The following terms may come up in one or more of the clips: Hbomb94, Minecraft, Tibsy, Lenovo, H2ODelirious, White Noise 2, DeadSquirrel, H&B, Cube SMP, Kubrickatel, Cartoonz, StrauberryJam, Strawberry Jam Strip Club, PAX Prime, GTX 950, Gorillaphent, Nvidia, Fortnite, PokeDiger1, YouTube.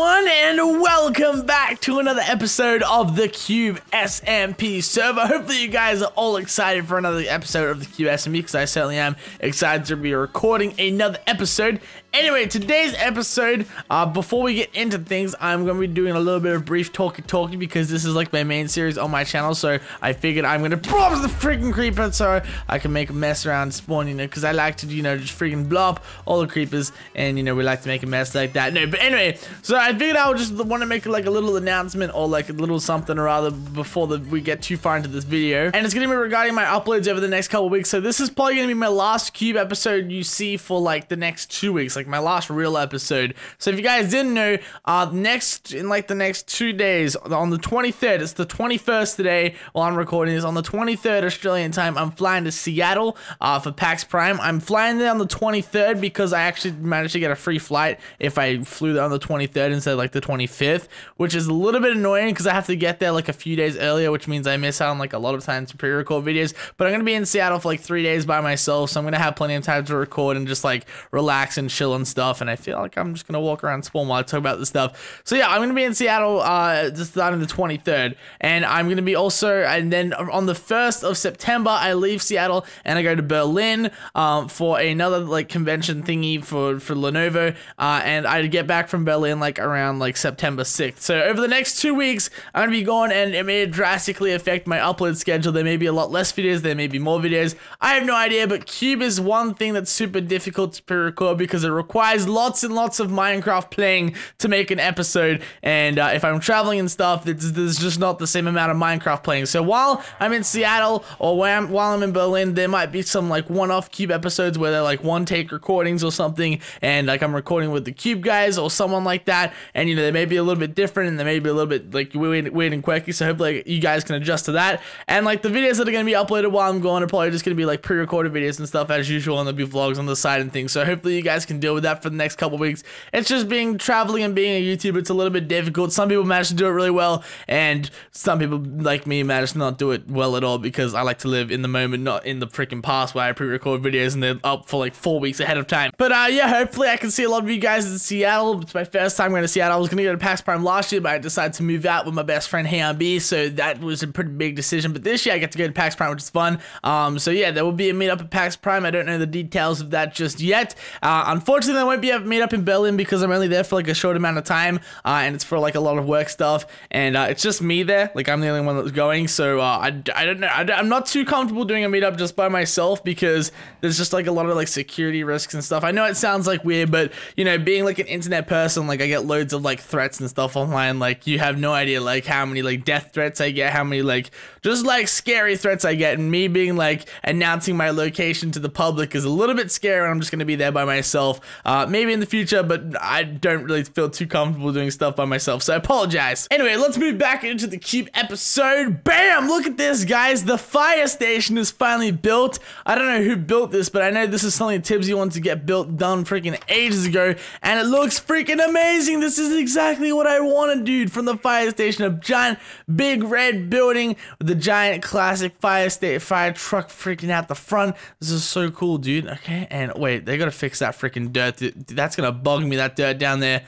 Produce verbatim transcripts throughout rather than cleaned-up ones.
everyone, and welcome back to another episode of the Cube S M P server. Hopefully you guys are all excited for another episode of the Cube S M P, because I certainly am excited to be recording another episode. Anyway, today's episode, uh, before we get into things, I'm going to be doing a little bit of brief talky-talky, because this is like my main series on my channel, so I figured I'm going to blow up the freaking creeper so I can make a mess around spawn, you know, because I like to, you know, just freaking blow up all the creepers, and, you know, we like to make a mess like that. No, but anyway, so I figured I would just want to make like a little announcement or like a little something or other before the, we get too far into this video, and it's going to be regarding my uploads over the next couple of weeks, so this is probably going to be my last Cube episode you see for like the next two weeks. Like my last real episode. So if you guys didn't know, uh, next in like the next two days, on the twenty-third, it's the twenty-first today. While I'm recording this, on the twenty-third Australian time, I'm flying to Seattle uh, for PAX Prime. I'm flying there on the twenty-third because I actually managed to get a free flight if I flew there on the twenty-third instead of like the twenty-fifth, which is a little bit annoying because I have to get there like a few days earlier, which means I miss out on like a lot of time to pre-record videos. But I'm gonna be in Seattle for like three days by myself, so I'm gonna have plenty of time to record and just like relax and chill and stuff, and I feel like I'm just gonna walk around spawn while I talk about this stuff. So yeah, I'm gonna be in Seattle uh, just starting the twenty-third, and I'm gonna be also, and then on the first of September I leave Seattle and I go to Berlin um, for another like convention thingy for, for Lenovo, uh, and I get back from Berlin like around like September sixth. So over the next two weeks I'm gonna be gone, and it may drastically affect my upload schedule. There may be a lot less videos, there may be more videos, I have no idea, but Cube is one thing that's super difficult to pre-record because it requires lots and lots of Minecraft playing to make an episode, and uh, if I'm traveling and stuff, there's just not the same amount of Minecraft playing. So while I'm in Seattle or while I'm, while I'm in Berlin, there might be some like one-off Cube episodes where they're like one-take recordings or something, and like I'm recording with the Cube guys or someone like that, and you know, they may be a little bit different and they may be a little bit like weird, weird and quirky, so hopefully like, you guys can adjust to that. And like the videos that are going to be uploaded while I'm gone are probably just going to be like pre-recorded videos and stuff as usual, and there'll be vlogs on the side and things, so hopefully you guys can deal with that for the next couple weeks. It's just being traveling and being a YouTuber, it's a little bit difficult. Some people manage to do it really well, and some people like me manage to not do it well at all, because I like to live in the moment, not in the freaking past where I pre-record videos and they're up for like four weeks ahead of time. But uh, yeah, hopefully I can see a lot of you guys in Seattle. It's my first time going to Seattle. I was going to go to PAX Prime last year, but I decided to move out with my best friend H and B, so that was a pretty big decision. But this year I get to go to PAX Prime, which is fun. Um, so yeah, there will be a meetup at PAX Prime. I don't know the details of that just yet. Uh, I'm Unfortunately, I won't be able to meet up in Berlin because I'm only there for like a short amount of time, uh, and it's for like a lot of work stuff, and uh, it's just me there. Like I'm the only one that's going, so uh, I, I don't know. I, I'm not too comfortable doing a meetup just by myself because there's just like a lot of like security risks and stuff. I know it sounds like weird, but you know, being like an internet person, like I get loads of like threats and stuff online. Like you have no idea like how many like death threats I get, how many like just like scary threats I get, and me being like announcing my location to the public is a little bit scary. And I'm just gonna be there by myself. Uh, maybe in the future, but I don't really feel too comfortable doing stuff by myself, so I apologize. Anyway, let's move back into the Cube episode. Bam! Look at this, guys. The fire station is finally built. I don't know who built this, but I know this is something Tibsy wants to get built done freaking ages ago, and it looks freaking amazing. This is exactly what I wanted, dude, from the fire station. A giant, big red building with a giant classic fire state fire truck freaking out the front. This is so cool, dude. Okay, and wait, they gotta fix that freaking dirt. That's gonna bug me, that dirt down there.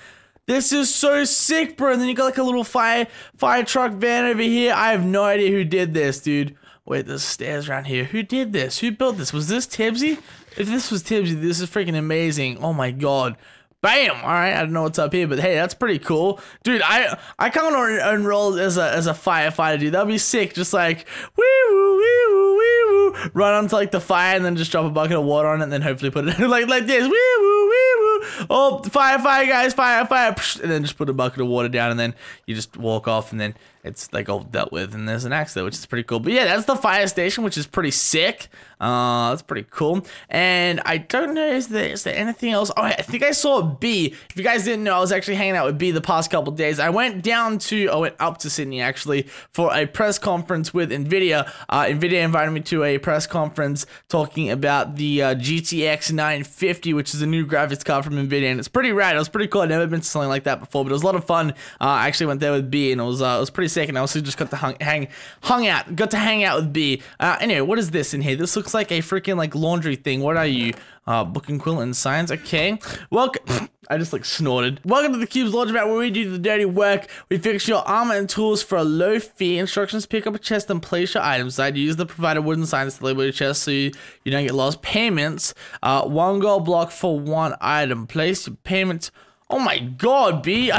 This is so sick, bro. And then you got like a little fire fire truck van over here. I have no idea who did this, dude. Wait, there's stairs around here. Who did this? Who built this? Was this Tibsy? If this was Tibsy, this is freaking amazing. Oh my god. Bam! Alright, I don't know what's up here, but hey, that's pretty cool. Dude, I I kind of enrolled as a, as a firefighter, dude. That'd be sick. Just like, wee-woo, wee-woo, wee-woo, run onto like the fire and then just drop a bucket of water on it and then hopefully put it like, like this. Wee-woo, wee-woo. Oh, fire, fire, guys, fire, fire. And then just put a bucket of water down and then you just walk off and then it's like all dealt with, and there's an axe there, which is pretty cool. But yeah, that's the fire station, which is pretty sick. Uh, that's pretty cool. And I don't know, is there, is there anything else? Oh, I think I saw B. If you guys didn't know, I was actually hanging out with B the past couple days. I went down to, I went up to Sydney actually for a press conference with Nvidia. Uh, Nvidia invited me to a press conference talking about the uh, G T X nine fifty, which is a new graphics card from Nvidia, and it's pretty rad. It was pretty cool. I'd never been to something like that before, but it was a lot of fun. Uh, I actually went there with B, and it was uh, it was pretty sick, and I also just got to hung, hang, hung out, got to hang out with B. Uh, anyway, what is this in here? This looks like a freaking like laundry thing. What are you? Uh, book and quill and science. Okay. Welcome. I just like snorted. Welcome to the Cube's launchpad, where we do the dirty work. We fix your armor and tools for a low fee. Instructions: pick up a chest and place your items inside. Use the provided wooden signs to label your chest so you, you don't get lost. Payments: uh, one gold block for one item. Place your payments. Oh my God, B.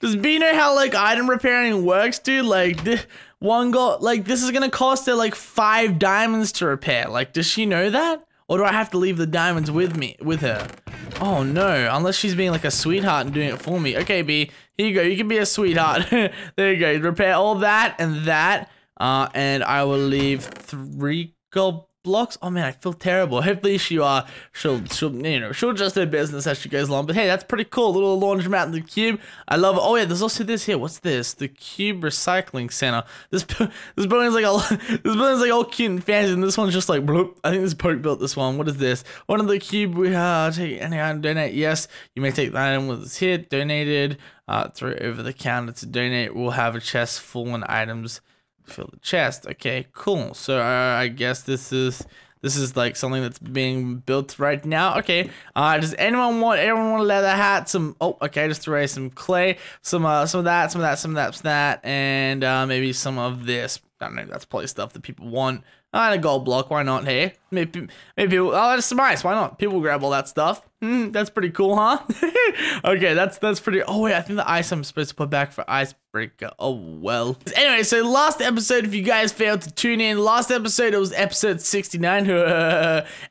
Does B know how like item repairing works, dude? Like this one gold, like this is gonna cost her like five diamonds to repair. Like, does she know that? Or do I have to leave the diamonds with me, with her? Oh no, unless she's being like a sweetheart and doing it for me. Okay, B, here you go, you can be a sweetheart. There you go, repair all that and that. Uh, and I will leave three gold blocks. Oh man, I feel terrible. Hopefully she, uh, she'll, she'll, you know, she'll adjust her business as she goes along. But hey, that's pretty cool, little laundromat in the Cube. I love it. Oh yeah, there's also this here. What's this? The Cube Recycling Center. This this building's like all this building's like all cute and fancy, and this one's just like bloop. I think this Poke built this one. What is this? One of the Cube. We uh, take any item, donate. Yes, you may take the item with this here. Donated. Uh, throw it over the counter to donate. We'll have a chest full of items. Fill the chest. Okay, cool. So uh, I guess this is this is like something that's being built right now. Okay. Uh, does anyone want anyone want a leather hat? Some oh, okay. Just throw some clay, some uh, some of that, some of that, some of that, some of that, and uh, maybe some of this. I don't know. That's probably stuff that people want. Uh, and a gold block. Why not? Hey, maybe maybe people. Oh, that's some ice. Why not? People grab all that stuff. Hmm, that's pretty cool, huh? Okay, that's that's pretty. Oh wait, I think the ice I'm supposed to put back for ice. Oh well. Anyway, so last episode, if you guys failed to tune in, last episode it was episode sixty-nine,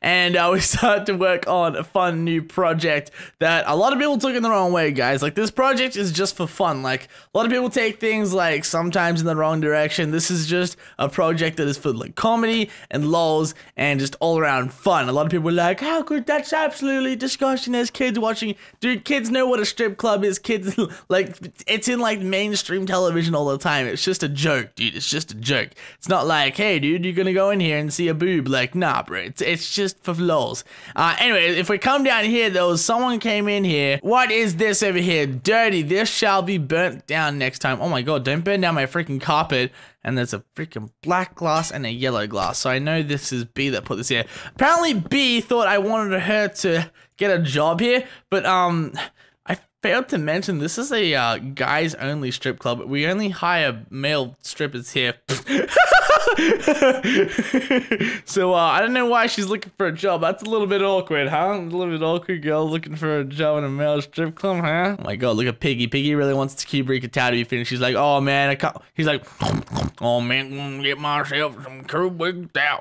and uh, we started to work on a fun new project that a lot of people took in the wrong way, guys. Like this project is just for fun. Like a lot of people take things like sometimes in the wrong direction. This is just a project that is for like comedy and lols and just all around fun. A lot of people were like, "How could that's absolutely disgusting? There's kids watching." Dude, kids know what a strip club is. Kids like it's in like mainstream television all the time. It's just a joke, dude. It's just a joke. It's not like, hey, dude, you're gonna go in here and see a boob. Like, nah, bro. It's it's just for lols. Uh, anyway, if we come down here, though, someone came in here. What is this over here? Dirty. This shall be burnt down next time. Oh my God! Don't burn down my freaking carpet. And there's a freaking black glass and a yellow glass. So I know this is B that put this here. Apparently, B thought I wanted her to get a job here, but um. failed to mention this is a uh, guys only strip club. We only hire male strippers here. So uh, I don't know why she's looking for a job. That's a little bit awkward, huh? A little bit awkward girl looking for a job in a male strip club, huh? Oh my God, look at Piggy. Piggy really wants to Kubrickatel to be finished. She's like, oh man, I can't. He's like, oh man, I'm gonna get myself some Kubrickatel.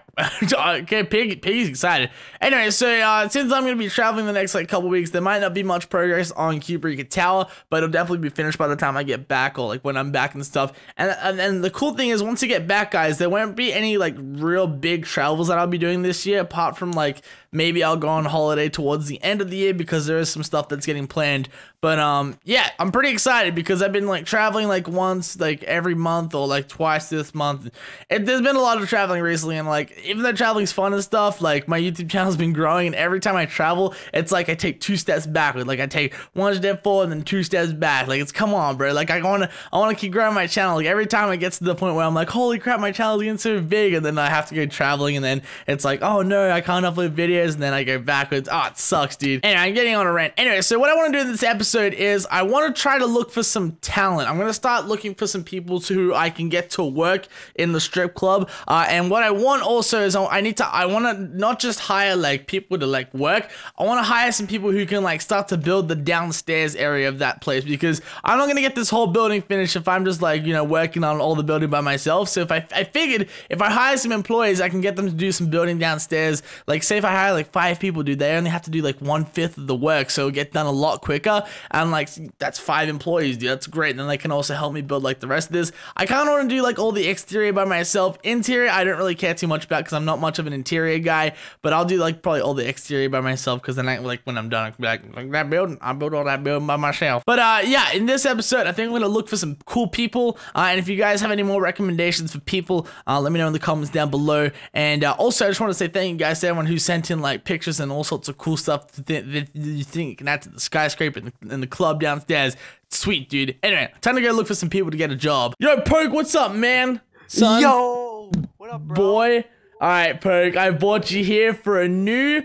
Okay, Piggy, Piggy's excited. Anyway, so uh, since I'm gonna be traveling the next like couple weeks, there might not be much progress on Kubrickatel. Tower, but it'll definitely be finished by the time I get back, or like when I'm back and stuff. And, and and the cool thing is, once you get back, guys, there won't be any like real big travels that I'll be doing this year, apart from like maybe I'll go on holiday towards the end of the year because there is some stuff that's getting planned. But um, yeah, I'm pretty excited because I've been like traveling like once like every month or like twice this month. And there's been a lot of traveling recently, and like even though traveling's fun and stuff, like my YouTube channel's been growing, and every time I travel, it's like I take two steps backward. Like I take one step forward and then two steps back. Like it's come on, bro. Like I wanna, I wanna keep growing my channel. Like every time it gets to the point where I'm like, holy crap, my channel's getting so big, and then I have to go traveling, and then it's like, oh no, I can't upload videos, and then I go backwards. Oh, it sucks, dude. Anyway, I'm getting on a rant. Anyway, so what I want to do in this episode is I want to try to look for some talent. I'm gonna start looking for some people who I can get to work in the strip club. Uh, and what I want also is I need to, I want to not just hire like people to like work. I want to hire some people who can like start to build the downstairs area of that place, because I'm not gonna get this whole building finished if I'm just like, you know, working on all the building by myself. So if I, I figured if I hire some employees, I can get them to do some building downstairs. Like say if I hire like five people, dude, they only have to do like one fifth of the work, so it'll get done a lot quicker. And like that's five employees, dude. That's great. And then they can also help me build like the rest of this. I kind of want to do like all the exterior by myself. Interior I don't really care too much about because I'm not much of an interior guy, but I'll do like probably all the exterior by myself, because then I like when I'm done I can be like, like that building, I built all that building by myself. But uh, yeah, in this episode, I think I'm gonna look for some cool people. Uh, and if you guys have any more recommendations for people, uh, let me know in the comments down below. And uh, also, I just want to say thank you guys to everyone who sent in like pictures and all sorts of cool stuff that, that you think you can add to the skyscraper and the, and the club downstairs. Sweet, dude. Anyway, time to go look for some people to get a job. Yo, Poke, what's up, man? Son, yo, what up, bro? Boy. All right, Poke, I brought you here for a new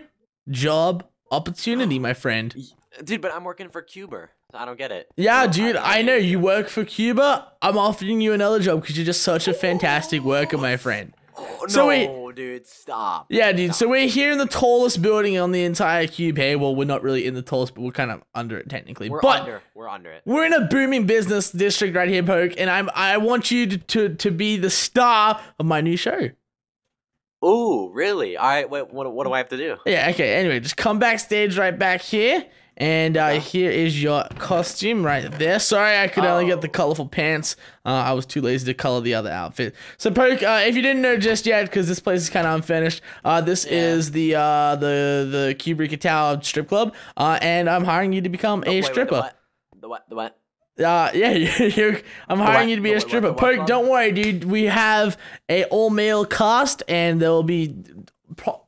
job Opportunity, my friend. Dude, but I'm working for Cuber. I don't get it. Yeah, no, dude, I, I know. You work for Cuber. I'm offering you another job because you're just such a fantastic worker, my friend. Oh, so no, we, dude, stop. Yeah, dude, stop. So we're here in the tallest building on the entire cube. Hey, well, we're not really in the tallest, but we're kind of under it technically. We're but under. We're under it. We're in a booming business district right here, Poke, and I'm, I want you to, to, to be the star of my new show. Oh, really? All right, wait, what, what do I have to do? Yeah, okay, anyway, just come backstage right back here. And uh, here is your costume right there. Sorry, I could oh. only get the colorful pants. Uh, I was too lazy to color the other outfit. So, Poke, uh, if you didn't know just yet, because this place is kind of unfinished, uh, this yeah. is the uh, the the Kubrickatel Strip Club, uh, and I'm hiring you to become oh, a wait, stripper. Wait, the what? The what? The what? Uh, yeah, you, I'm hiring what? you to be the a stripper. What, what, Poke, don't worry, dude. We have a all male cast, and there will be. Pro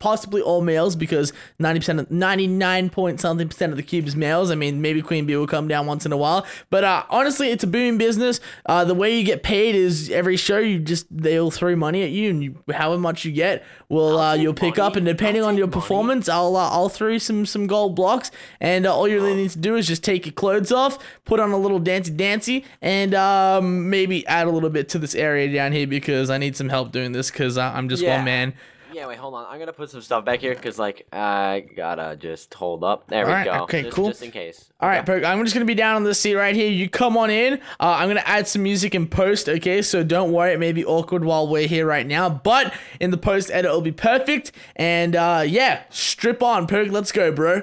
Possibly all males because ninety percent of ninety-nine point something percent of the cube is males. I mean, maybe Queen Bee will come down once in a while, but uh, honestly, it's a booming business. Uh, the way you get paid is every show you just they'll throw money at you, and you, however much you get, will uh, you'll pick money. up. And depending I'll on your money. performance, I'll uh, I'll throw some some gold blocks. And uh, all you really need to do is just take your clothes off, put on a little dancey dancey, and um, maybe add a little bit to this area down here because I need some help doing this because I'm just yeah. one man. Yeah, wait, hold on. I'm gonna put some stuff back here because, like, I gotta just hold up. There All we right, go. Okay, just, cool. Just in case. All yeah. right, Poke, I'm just gonna be down on this seat right here. You come on in. Uh, I'm gonna add some music in post, okay? So don't worry, it may be awkward while we're here right now, but in the post edit, it'll be perfect. And uh, yeah, strip on, Poke. Let's go, bro.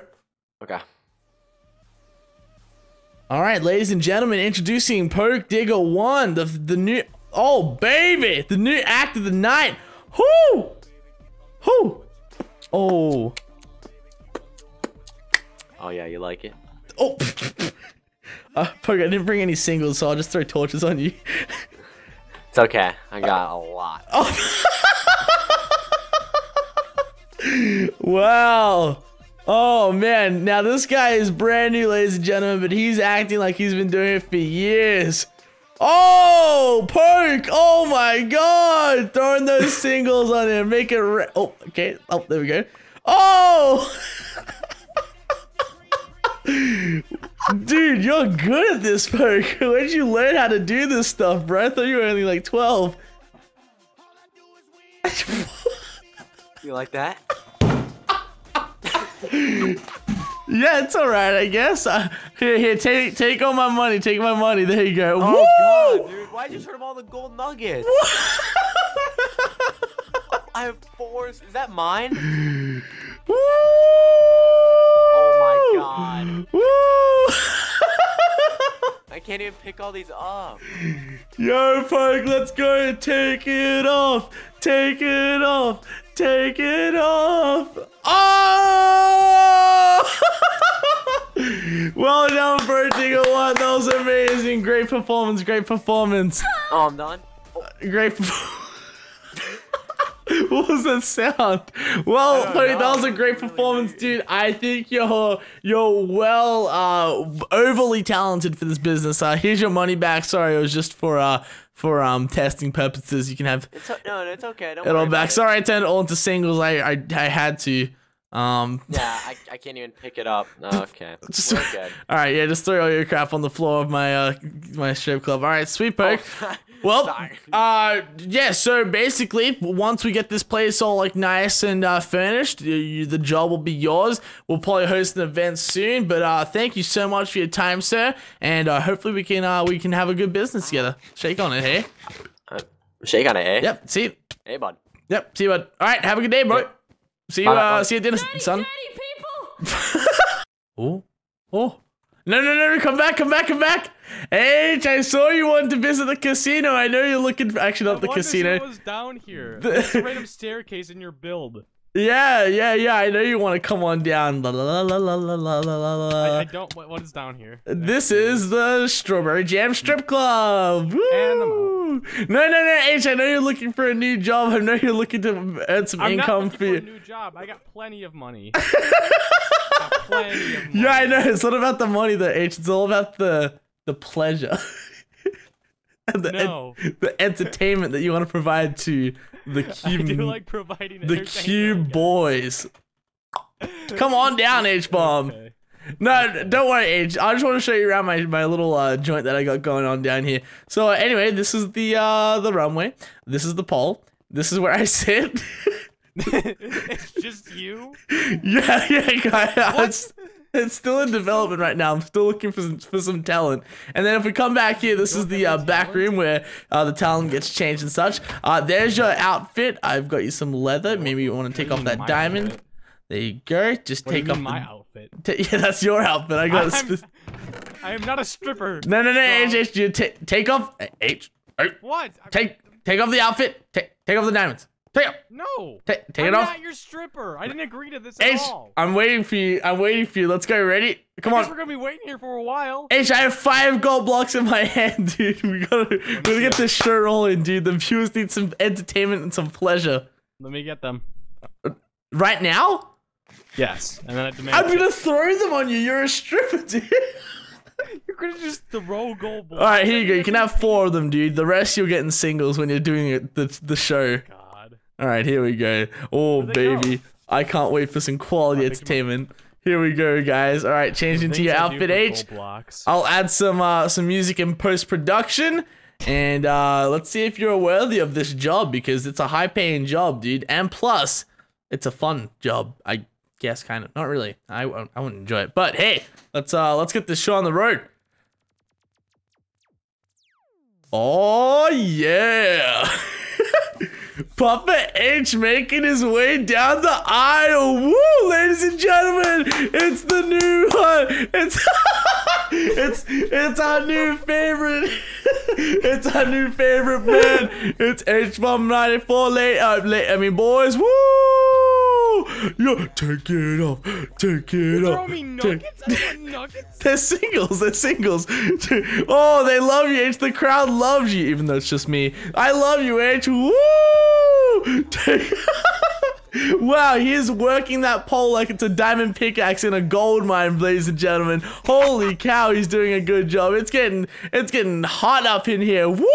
Okay. All right, ladies and gentlemen, introducing Poke Digger one, the the new oh baby, the new act of the night. Whoo! Who? Oh. Oh yeah, you like it? Oh. uh, Poke, I didn't bring any singles, so I'll just throw torches on you. It's okay. I got uh, a lot. Oh. Wow. Oh man. Now this guy is brand new, ladies and gentlemen, but he's acting like he's been doing it for years. Oh, Poke! Oh my God! Throwing those singles on there, make it. Re oh, okay. Oh, there we go. Oh, dude, you're good at this, Poke. Where'd you learn how to do this stuff, bro? I thought you were only like twelve. You like that? Yeah, it's all right, I guess. Uh, here, here, take take all my money. Take my money. There you go. Oh, woo! God, dude. Why'd you turn up all the gold nuggets? I have four. Is that mine? Woo! Oh, my God. Woo! I can't even pick all these up. Yo, Poke, let's go. Take it off. Take it off. Take it off. Oh! Well done, Bird Digger one. That was amazing. Great performance. Great performance. Oh, I'm done. Oh. Great performance. What was that sound? Well, Poke, that was a great performance, dude. I think you're you're well uh, overly talented for this business. Uh, here's your money back. Sorry, it was just for uh for um testing purposes. You can have it's, no, no, it's okay. Don't it all back. It. Sorry, I turned it all into singles. I I, I had to. Um. Yeah, I, I can't even pick it up. Oh, okay. Just, We're good. All right, yeah, just throw all your crap on the floor of my uh my strip club. All right, sweet, Poke. Oh. Well, Sorry. uh, yeah, so basically, once we get this place all, like, nice and uh, furnished, you, you, the job will be yours. We'll probably host an event soon, but uh, thank you so much for your time, sir, and uh, hopefully we can uh, we can have a good business together. Shake on it, hey? Uh, shake on it, eh? Yep, see you. Hey, bud. Yep, see you, bud. All right, have a good day, bro. Yep. See you bye, uh, bye. See you at dinner, dirty, son. Dirty people. Oh, oh. No, no, no, no, come back, come back, come back. H, I saw you wanted to visit the casino. I know you're looking for, actually, not the casino. I was down here. There's a random staircase in your build. Yeah, yeah, yeah, I know you want to come on down. La, la, la, la, la, la, la, la. I, I don't, what, what is down here? This is the Strawberry Jam Strip Club. Woo! And I'm out. No, no, no, H, I know you're looking for a new job. I know you're looking to earn some I'm income not for you. I'm a new job. I got plenty of money. Got plenty of money. Yeah, I know. It's not about the money, though, H. It's all about the the pleasure. And the, no. en the entertainment that you want to provide to the cube. I do like providing the cube boys. Come on down, H-Bomb. Okay. No, don't worry, H. I just want to show you around my, my little uh, joint that I got going on down here. So uh, anyway, this is the uh, the runway. This is the pole. This is where I sit. It's just you? Yeah, yeah, guy. It's, it's still in development right now. I'm still looking for some, for some talent. And then if we come back here, this is the uh, back room where uh, the talent gets changed and such. Uh, there's your outfit. I've got you some leather. Maybe you want to take off that diamond. There you go. Just take off my outfit. Yeah, that's your outfit. I got. I am not a stripper. No, no, no, H, H, you take off. H. What? Take take off the outfit. Take take off the diamonds. Take it. No. Take, take it off. I'm not your stripper. I didn't agree to this at H, all. I'm waiting for you. I'm waiting for you. Let's go. Ready? Come on. We're gonna be waiting here for a while. H, I have five gold blocks in my hand, dude. We gotta we gotta get this shirt rolling, dude. The viewers need some entertainment and some pleasure. Let me get them. Right now? Yes. And then I demand. I'm gonna throw them on you. You're a stripper, dude. You're gonna just throw gold blocks. All right, here you go. You can have four of them, dude. The rest you'll get in singles when you're doing it, the the show. God. All right, here we go. Oh, baby. Go? I can't wait for some quality entertainment. Here we go, guys. All right, change into your outfit, H. I'll add some uh, some music in post-production. And uh, let's see if you're worthy of this job, because it's a high-paying job, dude. And plus, it's a fun job, I guess, kind of. Not really. I, I wouldn't enjoy it. But, hey, let's, uh, let's get this show on the road. Oh, yeah. Papa H making his way down the aisle. Woo, ladies and gentlemen, it's the new one. It's it's it's our new favorite. It's our new favorite man. It's H Bomb ninety-four. Late, uh, late. I mean, boys. Woo! Yo, take it off. Take it you off. Throw me nuggets. Take, I want nuggets. They're singles. They're singles. Oh, they love you, H. The crowd loves you, even though it's just me. I love you, H. Woo! Wow, he is working that pole like it's a diamond pickaxe in a gold mine, ladies and gentlemen. Holy cow, he's doing a good job. It's getting it's getting hot up in here. Woo!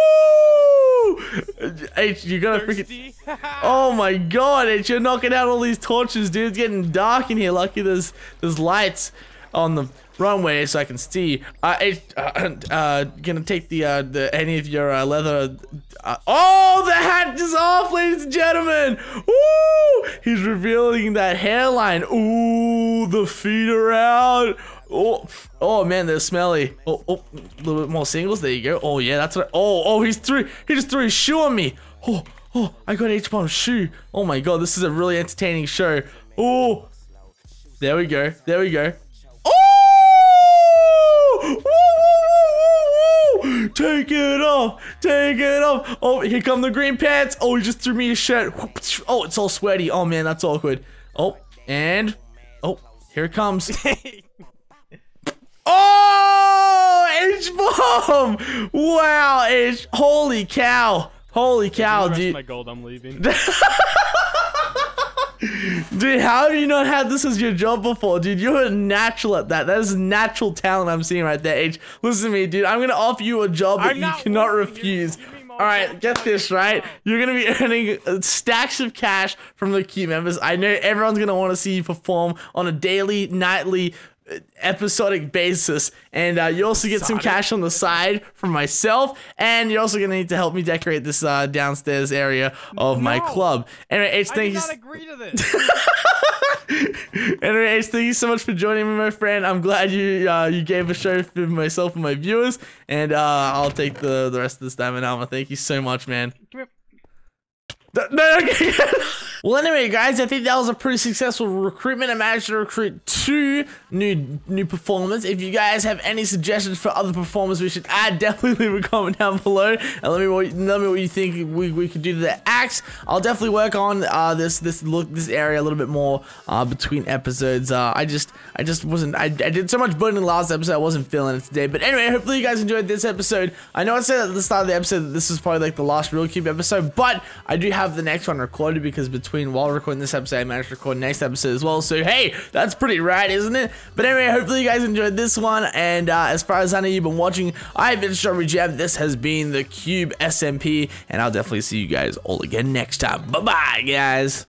H, you gotta freaking. Oh my god, H, you're knocking out all these torches, dude. It's getting dark in here. Lucky there's there's lights on the runway so I can see. Uh, H, uh, uh gonna take the uh the any of your uh, leather. Uh, oh, the hat is off, ladies and gentlemen. Woo! He's revealing that hairline. Ooh, the feet are out. Oh, oh man, they're smelly. Oh, oh, a little bit more singles. There you go. Oh yeah, that's what. I, oh, oh, he's threw. He just threw his shoe on me. Oh, oh, I got H-Bomb's shoe. Oh my god, this is a really entertaining show. Oh, there we go. There we go. Woo, woo, woo, woo. Take it off, take it off. Oh, here come the green pants. Oh, he just threw me a shirt. Oh, it's all sweaty. Oh man, that's awkward. Oh, and oh, here it comes. Oh, H-Bomb. Wow, H. Holy cow. Holy cow, dude. My gold, I'm leaving. Dude, how have you not had this as your job before? Dude, you're a natural at that. That is natural talent I'm seeing right there, H. Listen to me, dude. I'm going to offer you a job that I'm you cannot refuse. You. You All right, get this, right? You're going to be earning stacks of cash from the Q members. I know everyone's going to want to see you perform on a daily, nightly, episodic basis, and uh, you also get some cash on the side from myself, and you're also gonna need to help me decorate this uh, downstairs area of no. my club. Anyway, H, thank you. I did not agree to this. Anyway, H, thank you so much for joining me, my friend. I'm glad you uh, you gave a show for myself and my viewers, and uh, I'll take the the rest of this diamond armor. Thank you so much, man. Come here. No, no, okay. Well, anyway, guys, I think that was a pretty successful recruitment. I managed to recruit two new new performers. If you guys have any suggestions for other performers we should add, definitely leave a comment down below and let me what, let me what you think we, we could do to the axe. I'll definitely work on uh, this this look this area a little bit more uh, between episodes. Uh, I just I just wasn't I, I did so much building last episode, I wasn't feeling it today. But anyway, hopefully you guys enjoyed this episode. I know I said at the start of the episode that this is probably like the last Real Cube episode, but I do have the next one recorded, because between while recording this episode I managed to record next episode as well, so hey, that's pretty rad, isn't it? But anyway, hopefully you guys enjoyed this one, and uh, as far as I know, you've been watching. I've been Strawberry Jam, this has been the Cube S M P, and I'll definitely see you guys all again next time. Bye bye, guys.